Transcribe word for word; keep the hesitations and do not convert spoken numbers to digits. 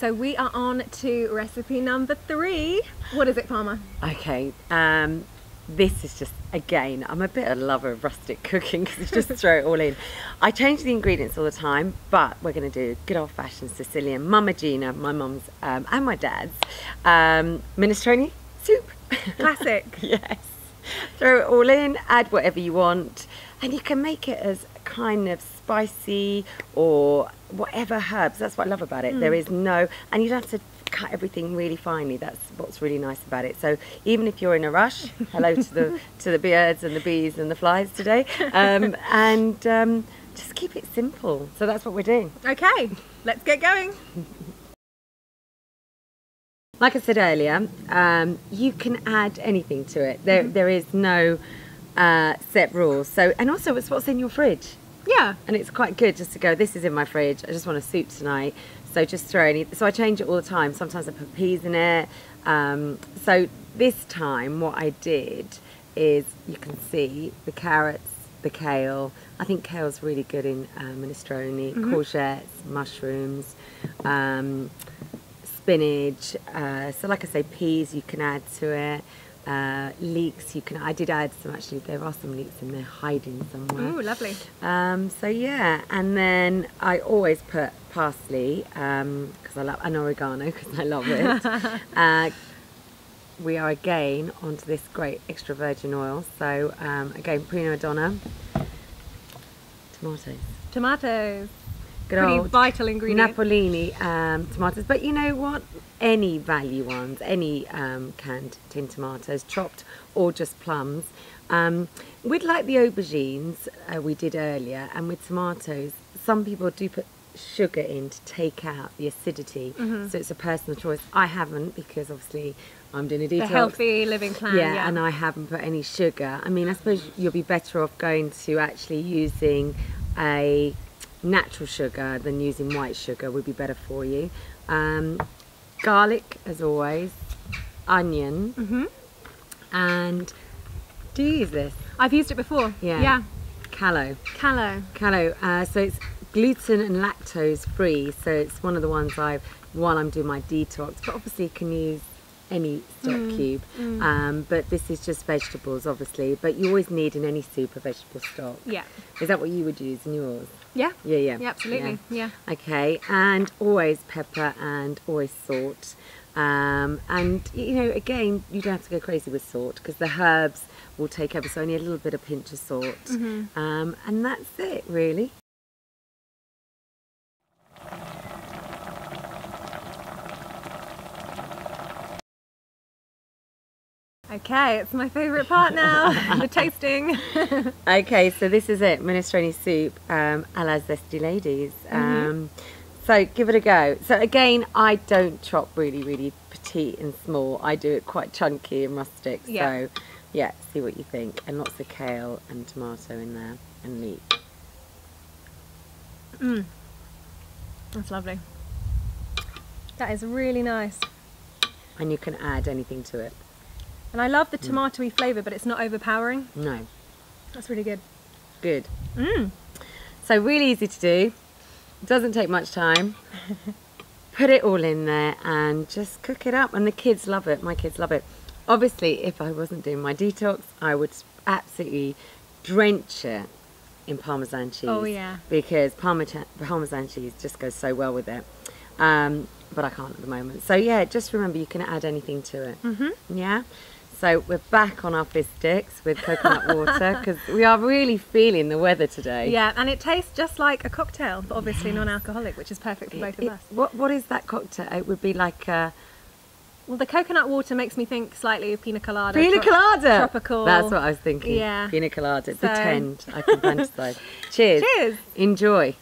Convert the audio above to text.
so we are on to recipe number three. What is it, Palma? Okay, um, this is just, again, I'm a bit of a lover of rustic cooking because you just throw it all in. I change the ingredients all the time, but we're going to do good old-fashioned Sicilian, Mama Gina, my mum's um, and my dad's, um, minestrone soup. Classic. Yes. Throw it all in, add whatever you want, and you can make it as kind of spicy or whatever herbs. That's what I love about it. Mm. There is no, and you don't have to cut everything really finely. That's what's really nice about it. So even if you're in a rush, hello to the to the birds and the bees and the flies today, um, and um, just keep it simple. So that's what we're doing. Okay, let's get going. Like I said earlier, um, you can add anything to it. There, mm-hmm. there is no uh, set rules. So, and also it's what's in your fridge. Yeah. And it's quite good just to go, this is in my fridge, I just want a soup tonight. So just throw any, so I change it all the time. Sometimes I put peas in it. Um, so this time what I did is, you can see the carrots, the kale. I think kale's really good in uh, minestrone, mm-hmm. courgettes, mushrooms. Um, spinach, uh, so like I say, peas you can add to it, uh, leeks you can, I did add some actually, there are some leeks in there hiding somewhere. Ooh, lovely. Um, so yeah, and then I always put parsley, um, because I love, and oregano because I love it. uh, we are again onto this great extra virgin oil, so um, again, Prima Donna, tomatoes. Tomatoes. Pretty vital ingredient. Napolini um, tomatoes, but you know what? Any value ones, any um, canned tin tomatoes, chopped or just plums. Um, with like the aubergines uh, we did earlier, and with tomatoes, some people do put sugar in to take out the acidity. Mm-hmm. So it's a personal choice. I haven't, because obviously I'm doing a detox. The healthy living plan. Yeah, yeah, and I haven't put any sugar. I mean, I suppose you'll be better off going to actually using a natural sugar than using white sugar, would be better for you. Um, garlic as always, onion, mm-hmm. and do you use this? I've used it before. Yeah. Yeah. Calo. Calo. Calo. Uh, so it's gluten and lactose free, so it's one of the ones I've, while I'm doing my detox, but obviously you can use any stock mm, cube, mm. Um, but this is just vegetables obviously, but you always need in any soup a vegetable stock. Yeah. Is that what you would use in yours? Yeah. Yeah, yeah. Yeah, absolutely. Yeah. Yeah. Okay, and always pepper and always salt. Um, and you know, again, you don't have to go crazy with salt because the herbs will take over, so only a little bit of pinch of salt. Mm-hmm. um, and that's it really. Okay, it's my favourite part now, the tasting. Okay, so this is it, minestrone soup um, a la Zesty Ladies. Mm-hmm. um, so give it a go. So again, I don't chop really, really petite and small. I do it quite chunky and rustic. Yeah. So yeah, see what you think. And lots of kale and tomato in there and meat. Mm. That's lovely. That is really nice. And you can add anything to it. And I love the tomatoey flavour, but it's not overpowering. No. That's really good. Good. Mm. So really easy to do. It doesn't take much time. Put it all in there and just cook it up. And the kids love it. My kids love it. Obviously, if I wasn't doing my detox, I would absolutely drench it in Parmesan cheese. Oh, yeah. Because Parmesan, Parmesan cheese just goes so well with it. Um, but I can't at the moment. So yeah, just remember you can add anything to it. Mm-hmm. Yeah? So we're back on our fizz sticks with coconut water because we are really feeling the weather today. Yeah, and it tastes just like a cocktail, but obviously yes. non-alcoholic, which is perfect for it, both of it, us. What What is that cocktail? It would be like a... Well, the coconut water makes me think slightly of pina colada. Pina colada! Tropical. That's what I was thinking. Yeah. Pina colada. So. Pretend. I can fantasize. Cheers. Cheers. Enjoy.